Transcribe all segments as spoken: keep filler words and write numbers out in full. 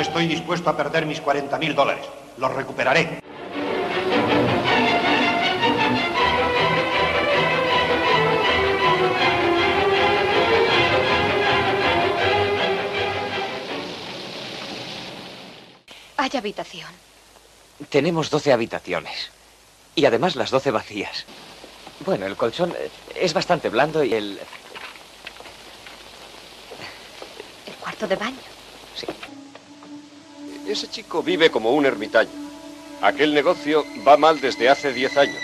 No estoy dispuesto a perder mis cuarenta mil dólares. Los recuperaré. Hay habitación. Tenemos doce habitaciones. Y además las doce vacías. Bueno, el colchón es bastante blando y el... El cuarto de baño. Sí. Ese chico vive como un ermitaño. Aquel negocio va mal desde hace diez años.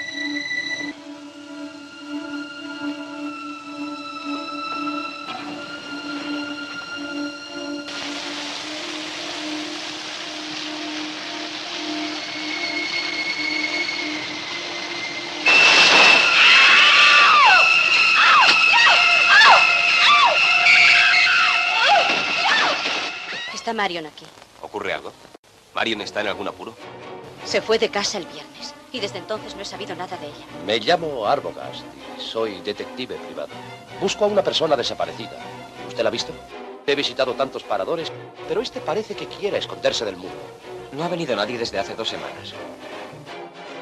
Marion aquí. ¿Ocurre algo? ¿Marion está en algún apuro? Se fue de casa el viernes y desde entonces no he sabido nada de ella. Me llamo Arbogast y soy detective privado. Busco a una persona desaparecida. ¿Usted la ha visto? He visitado tantos paradores, pero este parece que quiere esconderse del mundo. No ha venido nadie desde hace dos semanas.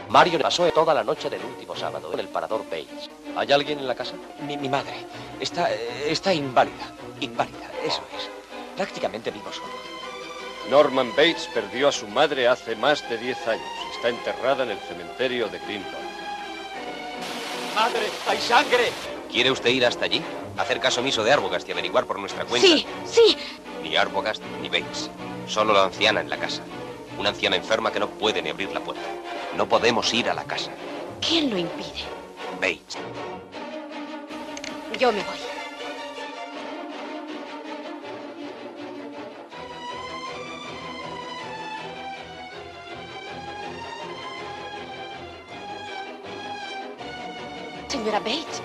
Marion pasó toda la noche del último sábado en el parador Bates. ¿Hay alguien en la casa? Mi, mi madre. Está, está inválida. Inválida, eso es. Prácticamente vivo solo. Norman Bates perdió a su madre hace más de diez años. Está enterrada en el cementerio de Clinton. ¡Madre, hay sangre! ¿Quiere usted ir hasta allí? Hacer caso omiso de Arbogast y averiguar por nuestra cuenta. Sí, sí. Ni Arbogast ni Bates. Solo la anciana en la casa. Una anciana enferma que no puede ni abrir la puerta. No podemos ir a la casa. ¿Quién lo impide? Bates. Yo me voy. Señora Bates.